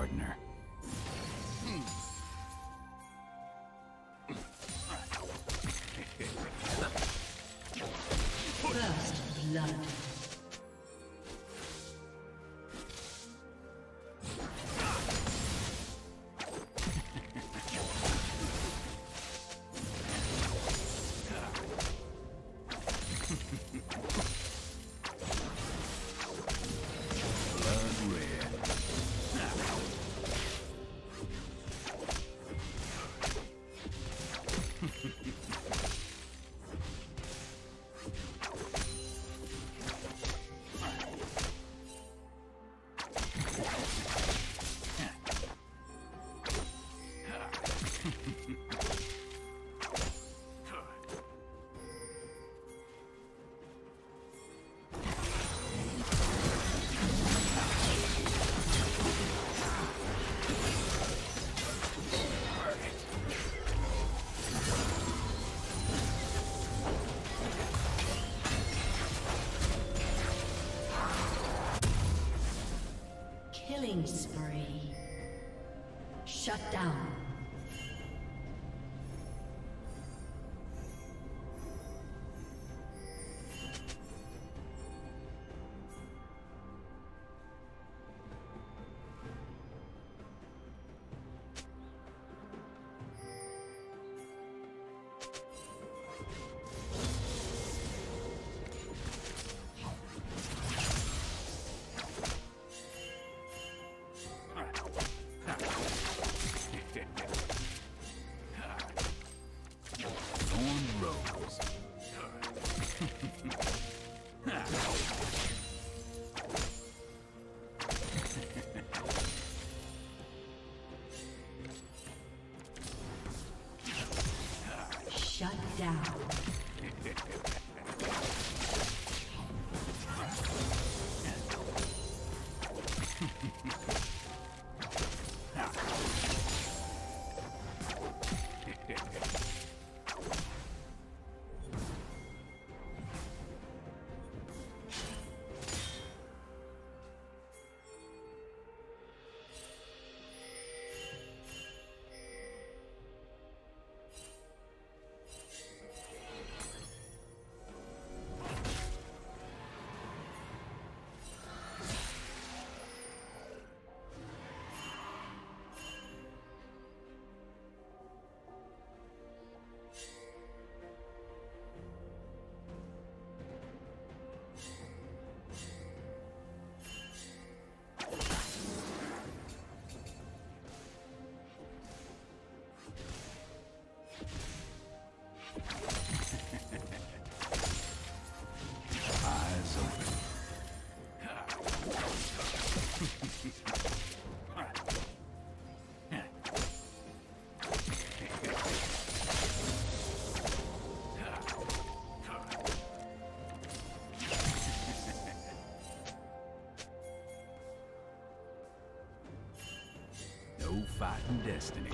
gardener. First blood. Killing spree. Shut down. Shut down. Fighting destiny.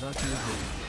Such a thing.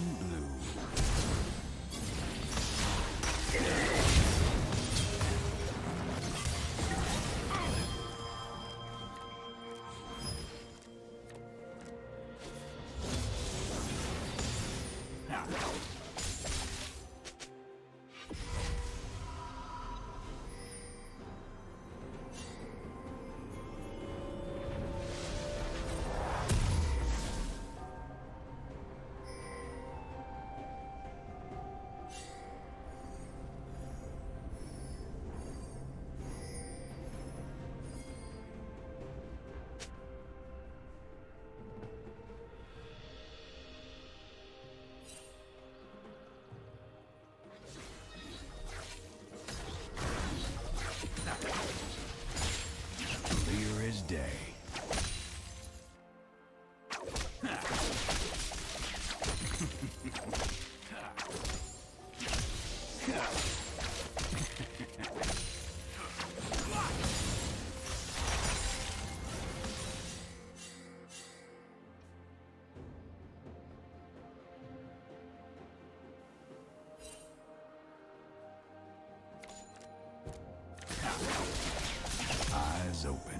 Open.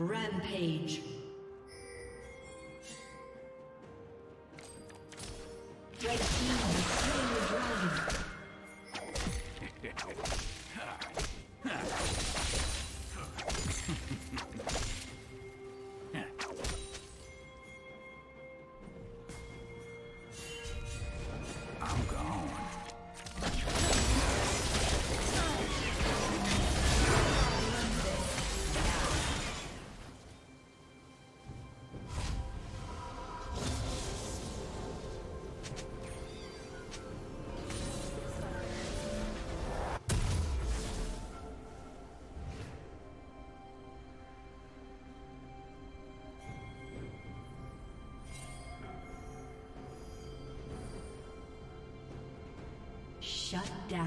Rampage. Red team is killing the dragon. I'm gone. Shut down.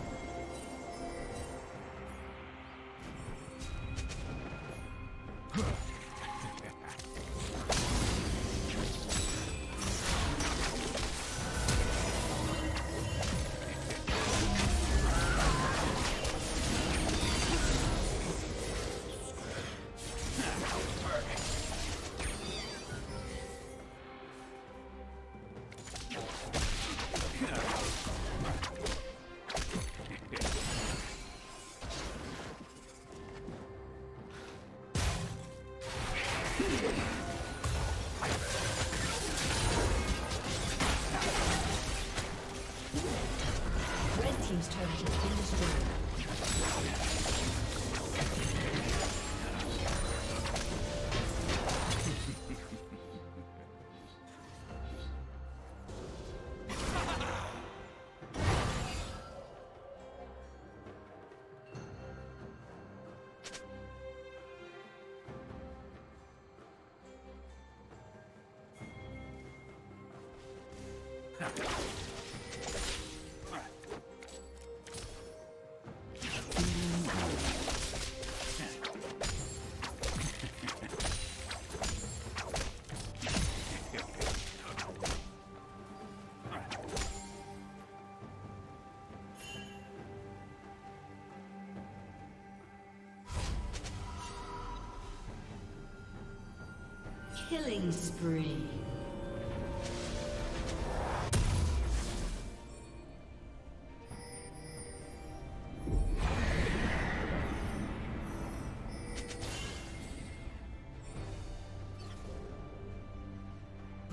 Killing spree.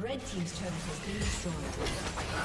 Red team's turret has been destroyed.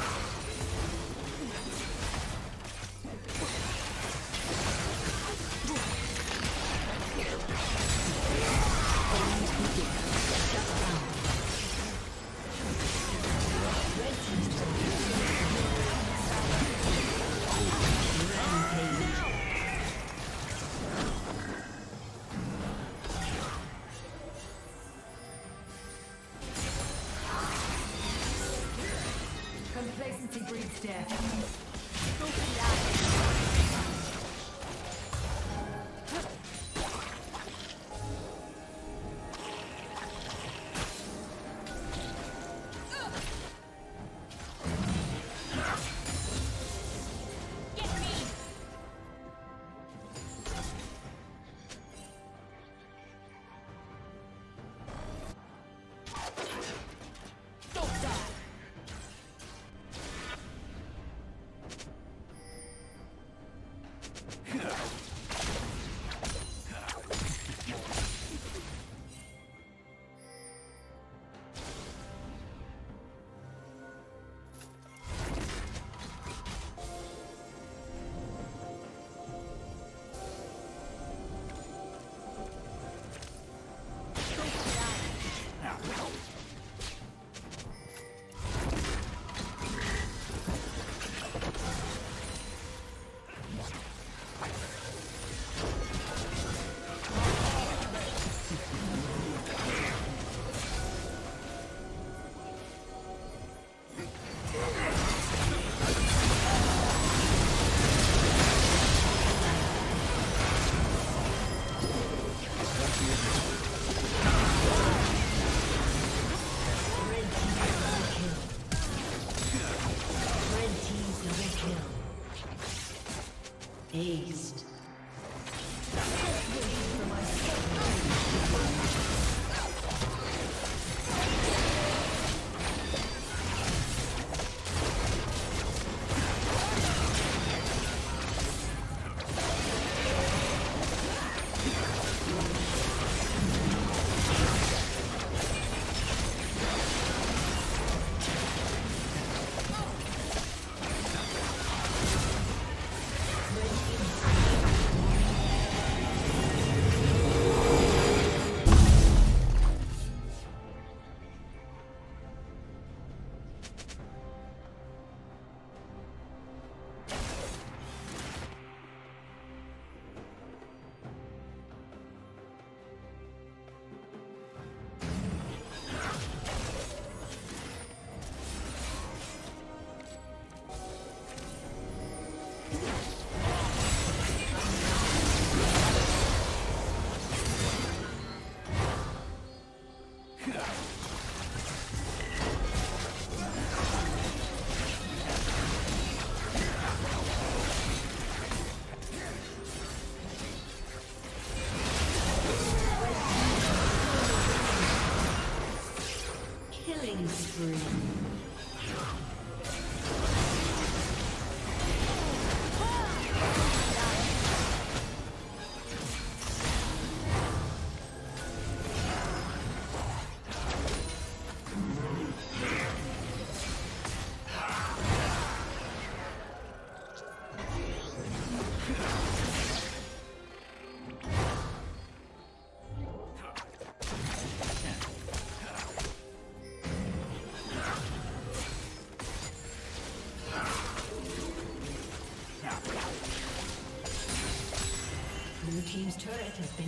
Team's turret has been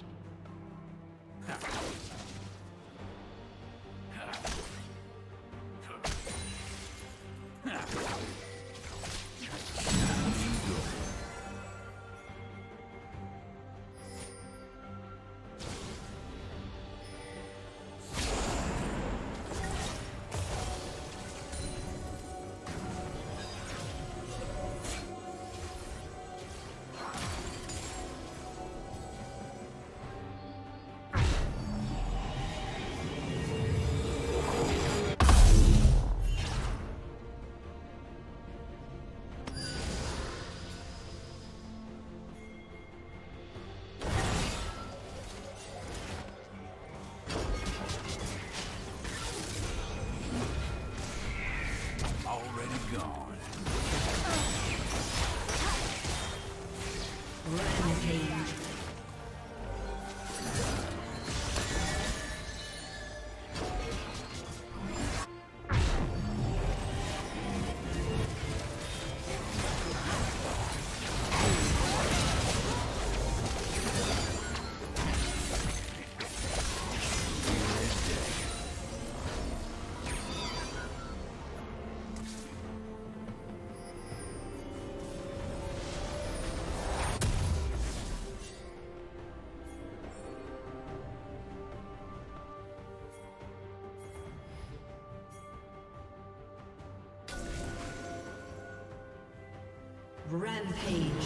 already gone. Rampage. Rampage.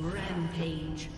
Rampage.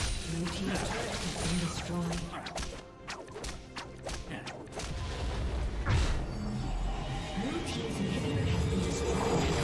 Blue team's inhibitor has been destroyed.